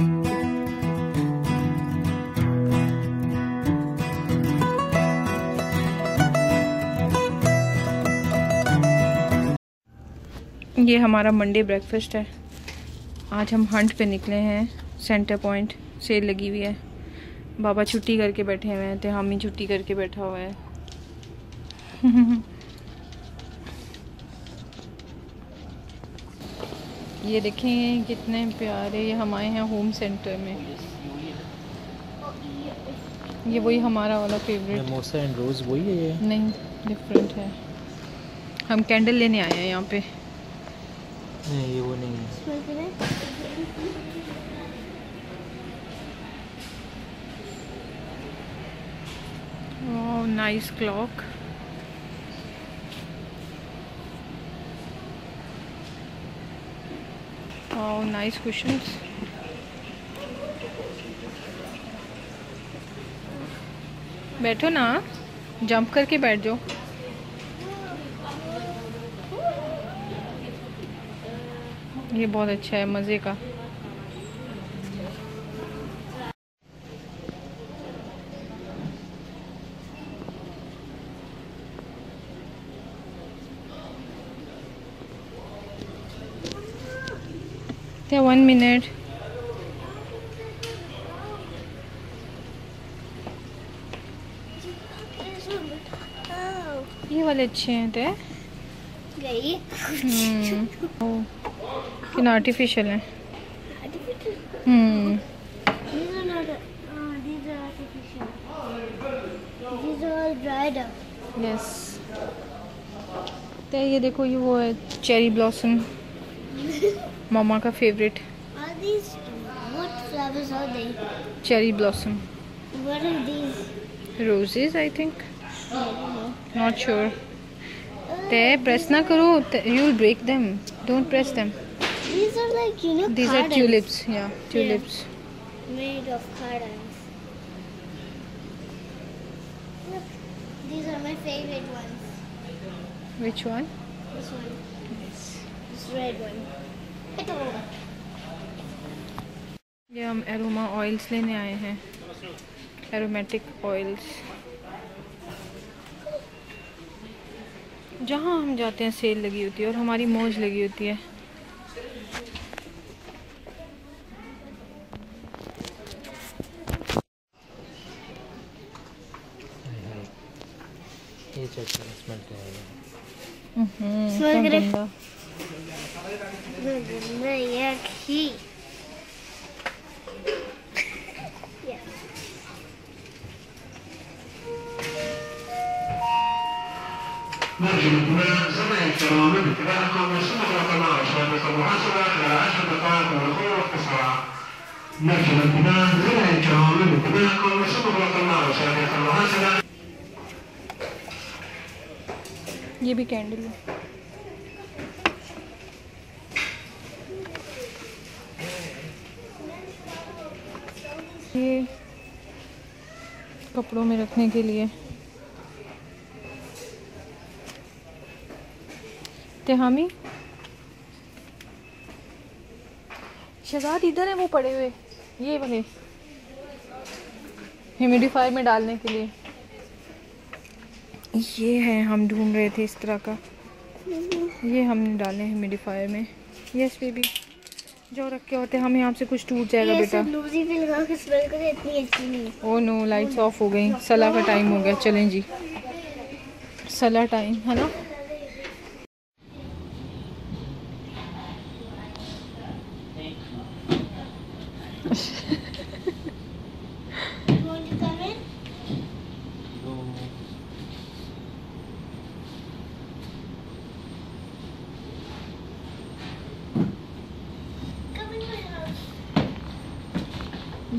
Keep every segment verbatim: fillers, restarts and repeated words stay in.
ये हमारा Monday breakfast है। आज हम हंट पे निकले हैं, सेंटर पॉइंट सेल लगी हुई है। बाबा छुट्टी करके बैठे हुए हैं, तो हम ही छुट्टी करके बैठा हुआ है। ये देखें कितने प्यारे, ये हम आए हैं होम सेंटर में। ये वही हमारा वाला फेवरेट समोसा एंड रोज वही है, ये नहीं डिफरेंट है। हम कैंडल लेने आए हैं यहाँ पे। नहीं ये वो नहीं है। Wow nice clock. Wow nice cushions. बैठो ना, जंप करके बैठ जाओ। ये बहुत अच्छा है, मज़े का। One minute. ये वाले अच्छे हैं ते गई। हम्म कि आर्टिफिशियल है। Hmm yes. तो ये देखो, ये वो है चेरी ब्लॉसम, मामा का favourite. Cherry blossom roses I think, not sure. ते प्रेस ना करो, you will break them. Don't press them. These are like, you know, these are tulips, yeah, tulips. Yeah. Made of cardans. Look, these are my favorite ones. Which one? This one. Yes. This red one. Hello. ये हम aroma oils लेने आए हैं, aromatic oils। जहाँ हम जाते हैं cell लगी होती है और हमारी मौज लगी होती है। ये भी कैंडल है। ये कपड़ों में रखने के लिए। तेहामी शहजाद इधर है, वो पड़े हुए ये वाले ह्यूमिडिफायर में डालने के लिए। ये है, हम ढूंढ रहे थे इस तरह का। ये हमने डाले ह्यूमिडिफायर में। यस बेबी, जो रखे होते हम यहाँ से कुछ टूट जाएगा बेटा। ओ नो, लाइट्स ऑफ हो गई। सलाह का टाइम हो गया। चलें जी, सलाह टाइम है ना।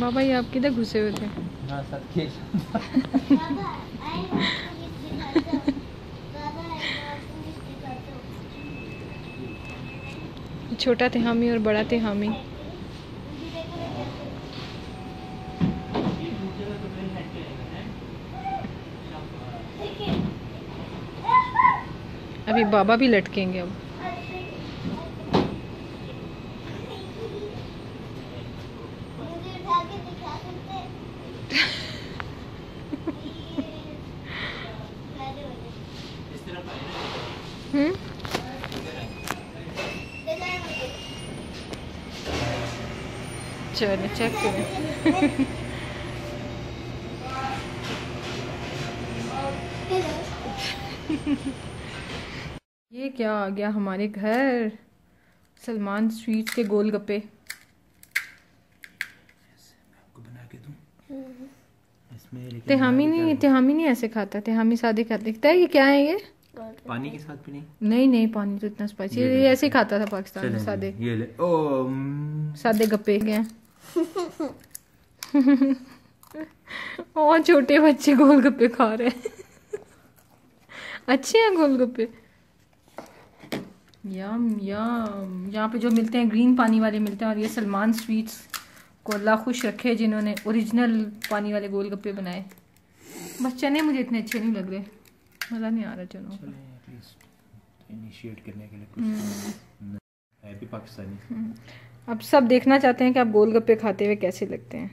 बाबा ये आप किधर घुसे हुए थे? छोटा तिहामी और बड़ा तिहामी। अभी बाबा भी लटकेंगे। अब चलो चेक करें। ये क्या आ गया हमारे घर? सलमान स्वीट्स के गोलगप्पे। आपको बना के दूं। इसमें तिहामी नहीं, तिहामी नहीं ऐसे खाता, तिहामी सादे खाता। दिखता है ये क्या है? ये पानी के साथ भी नहीं? नहीं नहीं, पानी तो इतना स्पाइसी, ये ऐसे ही खाता था पाकिस्तान में सादे। ये ले, ओ सादे गप्पे गए। और छोटे बच्चे गोलगप्पे खा रहे हैं। अच्छे हैं गोलगप्पे, यम यम। यहाँ पे जो मिलते हैं ग्रीन पानी वाले मिलते हैं। और ये सलमान स्वीट्स को अल्लाह खुश रखे जिन्होंने ओरिजिनल पानी वाले गोलगप्पे बनाए। बस चने मुझे इतने अच्छे नहीं लग रहे, मज़ा नहीं आ रहा चनों का। इनिशिएट करने के लिए कुछ हैप्पी पाकिस्तानी। अब सब देखना चाहते हैं कि आप गोलगप्पे खाते हुए कैसे लगते हैं।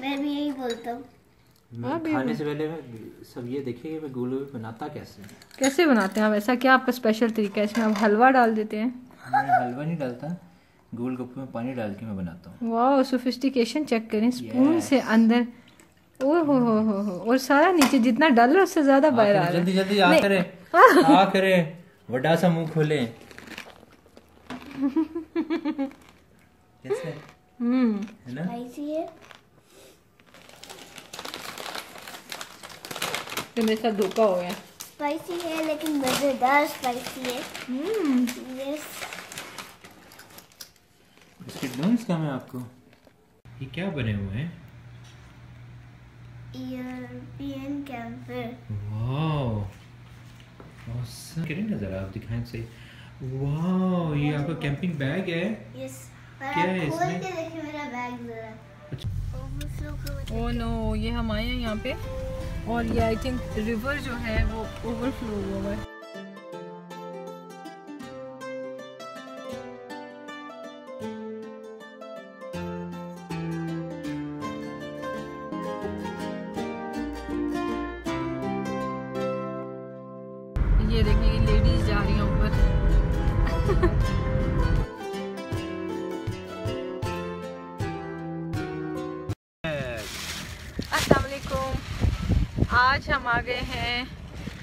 मैं भी यही बोलता हूँ। खाने से पहले मैं सब ये देखिए मैं गोलगप्पे बनाता कैसे कैसे बनाते हैं आप। ऐसा क्या आपका स्पेशल तरीका है? इसमें आप हलवा डाल देते हैं? मैं हलवा नहीं डालता, गोलगप्पे में पानी डाल के मैं बनाता हूँ। वाह, सोफिस्टिकेशन चेक करें। Spoon yes. से अंदर, ओ हो हो हो हो, और सारा नीचे जितना डाल रहा है उससे ज्यादा बाहर आ रहा है। जल्दी जल्दी आ करे आ करे बड़ा सा मुंह खोले। कैसे हम्म है ना? स्पाइसी है। तो मेरे साथ धोखा हो गया। स्पाइसी है लेकिन मजेदार स्पाइसी है। Hmm yes. इसका मैं आपको ये क्या बने हुए हैं? European camphor. Wow awesome. कितने नजर आप दिखाएं सही। वाओ, ये आपका कैंपिंग बैग है? यस। क्या है इसमें? देखिए मेरा बैग जरा। अच्छा। ओह नो, ये हम आए हैं यहाँ पे और ये आई थिंक रिवर जो है वो ओवरफ्लो हुआ है। ये देखिए ये लेडीज जा रही हैं ऊपर। अस्सलाम वालेकुम। आज हम आ गए हैं,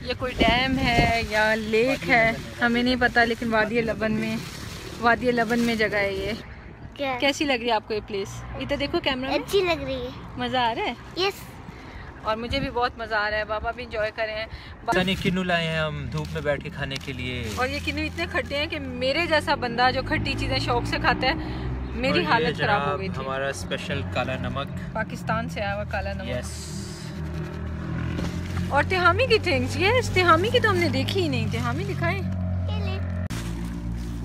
ये कोई डैम है या लेक है हमें नहीं पता, लेकिन वादी लबन में वादी लबन में जगह है ये। क्या कैसी लग रही है आपको ये प्लेस? इधर देखो कैमरा। अच्छी लग रही है, मज़ा आ रहा है। यस, और मुझे भी बहुत मजा आ रहा है। बाबा भी इंजॉय कर रहे हैं। किन्नू लाए हैं हम धूप में बैठ के खाने के लिए, और ये किन्नू इतने खट्टे हैं कि मेरे जैसा बंदा जो खट्टी चीजें शौक से खाता है, मेरी हालत खराब हो गई थी। हमारा स्पेशल काला नमक, पाकिस्तान से आया हुआ काला नमक। यस। और तिहामी की थिंग्स। यस, तिहामी की तो हमने देखी ही नहीं। तिहामी दिखाए।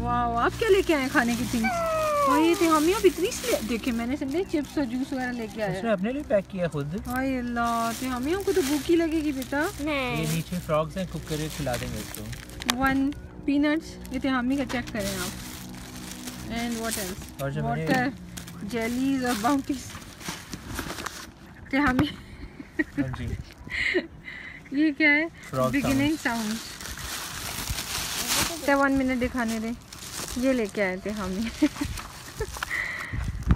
वाह, आप क्या लेके आए खाने की थिंग्स? और ये तिहामी अब इतनी देखिए, मैंने समझे चिप्स और जूस वगैरह लेके आया। उसने अपने लिए पैक किया खुद। हाय अल्लाह, तिहामियों को तो भूख ही लगेगी बेटा। नहीं, ये नीचे फ्रॉग्स हैं, कुक करके खिला देंगे इसको। वन पीनट्स, ये तिहामी का चेक करें आप। And what else? Water, jellies और बाउंटीज। तिहामी ये क्या है? Beginning sound. वन मिनट दिखाने दें। ये लेके आए तिहामी।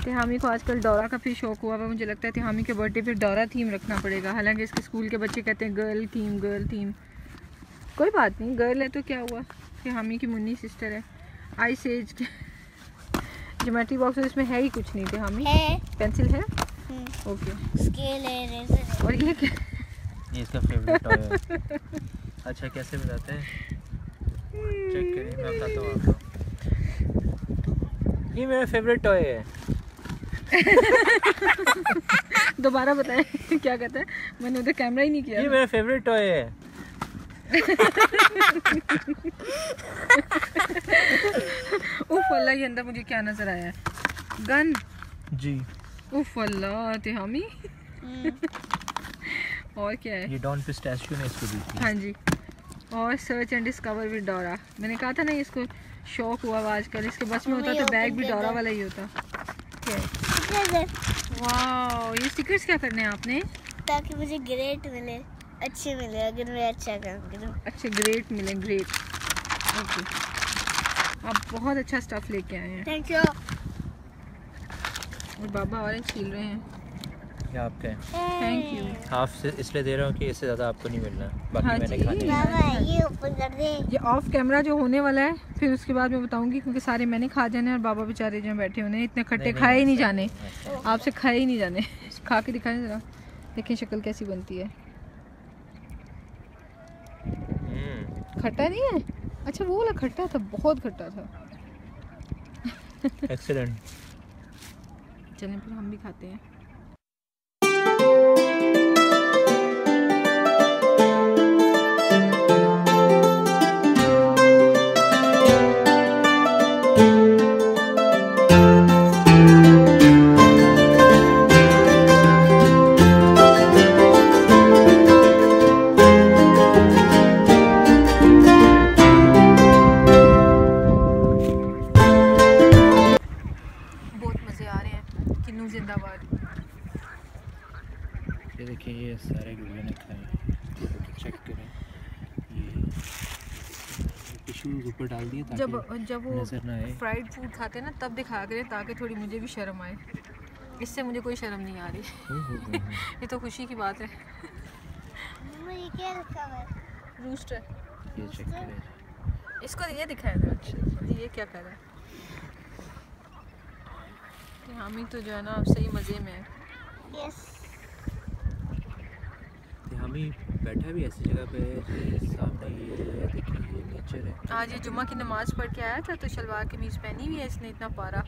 तिहामी को आजकल डोरा का भी शौक हुआ है। मुझे लगता है तिहामी के बर्थडे पे डोरा थीम रखना पड़ेगा, हालांकि इसके स्कूल के बच्चे कहते हैं गर्ल थीम गर्ल थीम। कोई बात नहीं, गर्ल है तो क्या हुआ। तिहामी की मुन्नी सिस्टर है। आइस एज के ज्योमेट्री बॉक्स, इसमें है ही कुछ नहीं। तिहामी पेंसिल है, ओके, स्केल है, रेजर है। और ये क्या? ये इसका फेवरेट टॉय है। अच्छा, कैसे बताते हैं? चेक करिए, मैं बताता हूं आपको। ये मेरा फेवरेट टॉय है। दोबारा बताएं। क्या कहता है? मैंने उधर कैमरा ही नहीं किया। ये मेरा फेवरेट टॉय है। उफ अल्लाह, ये अंदर मुझे क्या नजर आया? गन जी। उफ अल्लाह, तिहामी। और क्या है? ये डॉन पिस्ताशियो ने इसको दी थी। हाँ जी। और search and discover with Dora. मैंने कहा था ना इसको शौक हुआ आजकल। इसके बस में होता तो बैग भी डोरा वाला ही होता। वाओ, ये स्टिकर्स क्या करने हैं आपने? ताकि मुझे ग्रेड मिले, अच्छे मिले, अगर मैं अच्छा करूँगी तो अच्छे ग्रेड मिले। Grade, okay. आप बहुत अच्छा स्टफ लेके आए हैं, थैंक यू। और बाबा ऑरेंज छील रहे हैं क्या आपके? Thank you. हाफ से इसलिए दे रहा हूँ कि इससे ज़्यादा आपको नहीं मिलना, बाकी हाँ मैंने खाने हैं। ये ओपन कर दे। ये ऑफ कैमरा जो होने वाला है फिर उसके बाद मैं बताऊँगी, क्योंकि सारे मैंने खा जाने और बाबा बेचारे जो बैठे होने इतने खट्टे खाए ही नहीं जाने, आपसे खाए ही नहीं जाने। खा के दिखाएं ज़रा, देखें शक्ल कैसी बनती है। खट्टा नहीं है? अच्छा वो वाला खट्टा था, बहुत खट्टा था। एक्सीलेंट। चलें फिर हम भी खाते हैं। ये देखिए, ये सारे गुड़िया ने खाए। चेक करें, ये टिश्यू ऊपर डाल दिए ताकि जब जब वो फ्राइड फूड खाते हैं ना तब दिखाया करें, ताकि थोड़ी मुझे भी शर्म आए। इससे मुझे कोई शर्म नहीं आ रही। ये तो खुशी की बात है। ये क्या रखा है? रूस्टर। ये चेक करें, इसको ये दिखाया था। अच्छा ये क्या कर रहा है? हम ही तो जो है ना सही मज़े में है। yes. हम ही बैठा भी ऐसी जगह पे, सामने देखिए नेचर है। आज ये जुम्मा की नमाज़ पढ़ के आया था तो शलवार कमीज पहनी हुई है इसने, इतना पारा,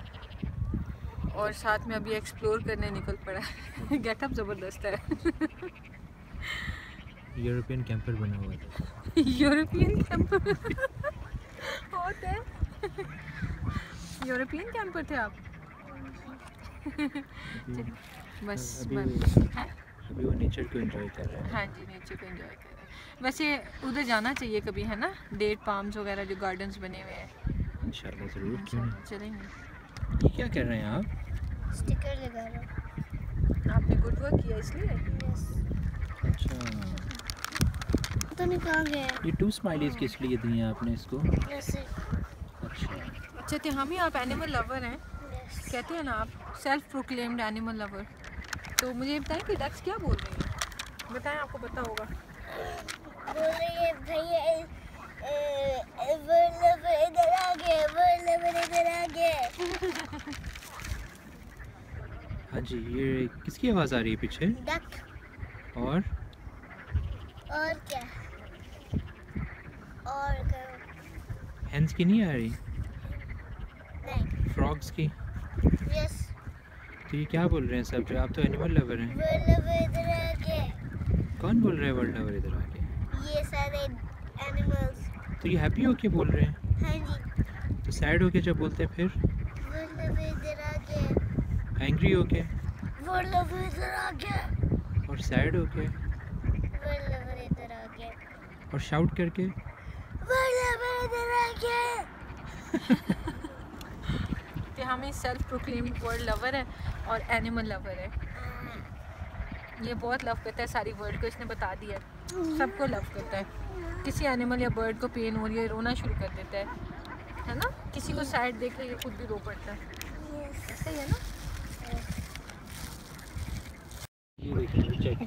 और साथ में अभी एक्सप्लोर करने निकल पड़ा है। गेटअप ज़बरदस्त है। यूरोपियन कैंपर बना हुआ था। यूरोपियन कैंपर होता है? यूरोपियन कैंपर थे आप? बस अभी, हाँ? अभी वो नेचर को एंजॉय कर रहे हैं। हाँ जी, नेचर को एंजॉय कर रहे हैं। वैसे उधर जाना चाहिए कभी, है ना, डेट पाम्स वगैरह जो गार्डन्स बने हुए हैं। इंशाल्लाह ज़रूर, क्यों नहीं, चलेंगे। ये क्या कर रहे हैं आप? स्टिकर लगा रहे हैं। आपने गुड वर्क किया इसलिए? यस। अच्छा, पता नहीं कहाँ गए। ये टू स्माइलीज किस लिए दी हैं आपने इसको? अच्छा अच्छा, तो हम ही आप एनिमल लवर हैं, कहते हैं ना आप सेल्फ प्रोक्लेम्ड एनिमल लवर। तो मुझे बताएं कि डक्स क्या बोल रही है? बताएं, आपको पता होगा। बोल रही है भैया एवर लवर इधर आ गए, एवर लवर इधर आ गए। हाँ जी, ये किसकी आवाज़ आ रही है पीछे? डक। और और क्या? और क्या? हैंस की नहीं आ रही? नहीं। फ्रॉग्स की? Yes. तो ये क्या बोल रहे हैं सब? जो आप तो एनिमल लवर हैं। वर्ल्ड लवर इधर आके। कौन बोल रहे हैं वर्ल्ड लवर इधर आके? ये सारे एनिमल्स। तो ये हैप्पी होके बोल रहे हैं? हाँ जी। तो सैड होके जब बोलते हैं फिर? वर्ल्ड लवर इधर आके। एंग्री होके? वर्ल्ड लवर इधर आके। और सैड होके? वर्ल्ड लवर इधर आके। और शाउट करके? वर्ल्ड लवर इधर आके। हम ही सेल्फ प्रोक्लेम्ड वर्ल्ड लवर है और एनिमल लवर है। ये बहुत लव करता है सारी वर्ल्ड को, इसने बता दिया है, सबको लव करता है। किसी एनिमल या बर्ड को पेन हो रही है रोना शुरू कर देता है, है ना। किसी को सैड देख के ये खुद भी रो पड़ता है, ऐसा ही है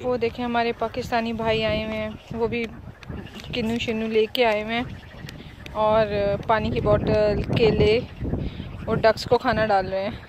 ना। वो देखें हमारे पाकिस्तानी भाई आए हुए हैं, वो भी किन्नू शिन्नू लेके आए हुए हैं, और पानी की बोतल, केले, और डक्स को खाना डाल रहे हैं।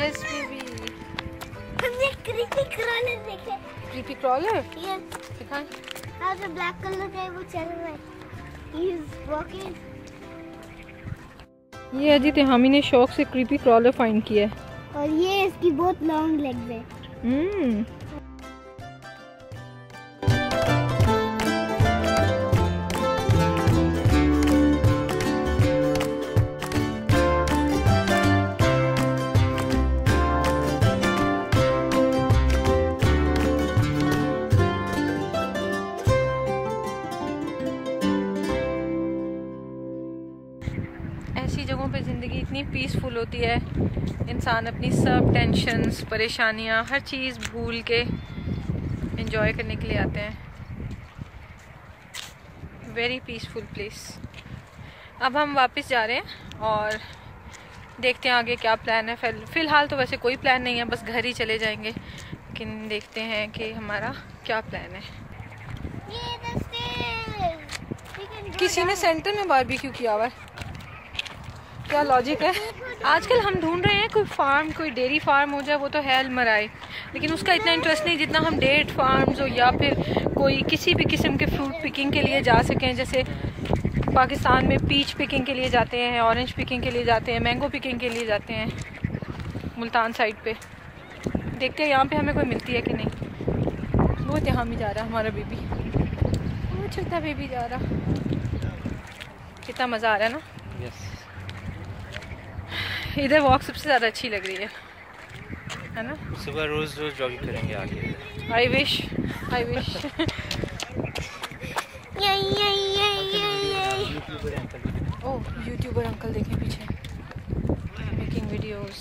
Yes baby. हमने क्रीपी क्रॉलर देखे। Creepy crawler? यस। दिखाएं। हाँ जो ब्लैक कलर का है वो चल रहा है। He is walking. ये अजीत हामी ने शौक से क्रीपी क्रॉलर फाइंड किया है। और ये इसकी बहुत लॉन्ग लेग्स है। हम्म। ऐसी जगहों पे ज़िंदगी इतनी पीसफुल होती है, इंसान अपनी सब टेंशन्स, परेशानियाँ, हर चीज़ भूल के एंजॉय करने के लिए आते हैं। Very peaceful place. अब हम वापस जा रहे हैं और देखते हैं आगे क्या प्लान है। फ़िलहाल तो वैसे कोई प्लान नहीं है, बस घर ही चले जाएंगे, लेकिन देखते हैं कि हमारा क्या प्लान है। किसी ने सेंटर में बारबेक्यू किया हुआ है, क्या लॉजिक है? आजकल हम ढूंढ रहे हैं कोई फार्म, कोई डेयरी फार्म हो जाए, वो तो हैल मराए, लेकिन उसका इतना इंटरेस्ट नहीं जितना हम डेट फार्म्स हो या फिर कोई किसी भी किस्म के फ्रूट पिकिंग के लिए जा सकें। जैसे पाकिस्तान में पीच पिकिंग के लिए जाते हैं, ऑरेंज पिकिंग के लिए जाते हैं, मैंगो पिकिंग के लिए जाते हैं मुल्तान साइड पे। देखते हैं यहाँ पे हमें कोई मिलती है कि नहीं। वो यहाँ भी जा रहा हमारा बेबी, वो छोटा बेबी जा रहा। कितना मज़ा आ रहा है ना। यस, इधर वॉक सबसे ज़्यादा अच्छी लग रही है, है ना? सुबह रोज़ रोज़ जॉगिंग करेंगे आगे। I wish, I wish. Oh, YouTuber uncle देखें पीछे, मेकिंग वीडियोस।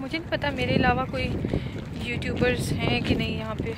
मुझे नहीं पता मेरे अलावा कोई यूट्यूबर्स हैं कि नहीं यहाँ पे।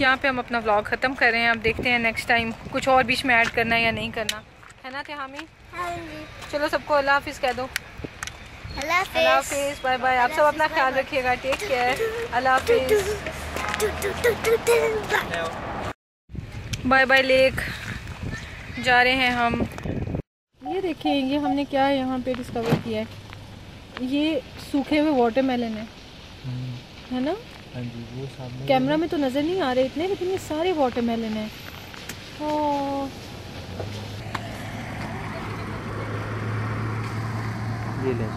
यहाँ पे हम अपना व्लॉग ख़त्म कर रहे हैं। अब देखते हैं नेक्स्ट टाइम कुछ और बीच में ऐड करना है या नहीं करना, है ना हामी? हाँ जी। चलो सबको अल्लाह हाफिज़ कह दो। अल्लाह हाफिज़, बाय बाय। आप सब अपना ख्याल रखिएगा, टेक केयर, अल्लाह हाफिज़, बाय बाय। लेक जा रहे हैं हम। ये देखें, ये हमने क्या यहाँ पे डिस्कवर किया है, ये सूखे हुए वाटरमेलन है, है ना? वो सामने कैमरा में तो नज़र नहीं आ रहे इतने, लेकिन ये सारे वाटरमेलन हैं। ये ले,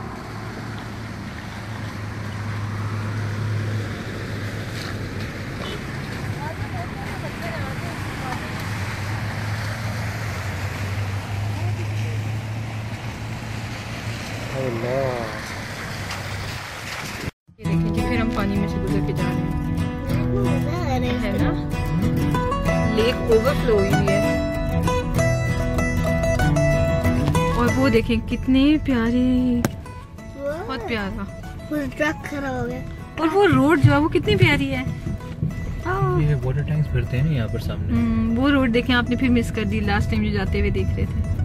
पानी में से गुजर के जा रहे हैं, है ना? लेक ओवरफ्लो हुई है। और वो देखें कितने प्यारे, बहुत प्यारा ट्रक खड़ा हो गया। और वो रोड जो है वो कितनी प्यारी है। ये वाटर टैंक्स भरते हैं ना यहाँ पर सामने। वो रोड देखें, आपने फिर मिस कर दी, लास्ट टाइम जो जाते हुए देख रहे थे।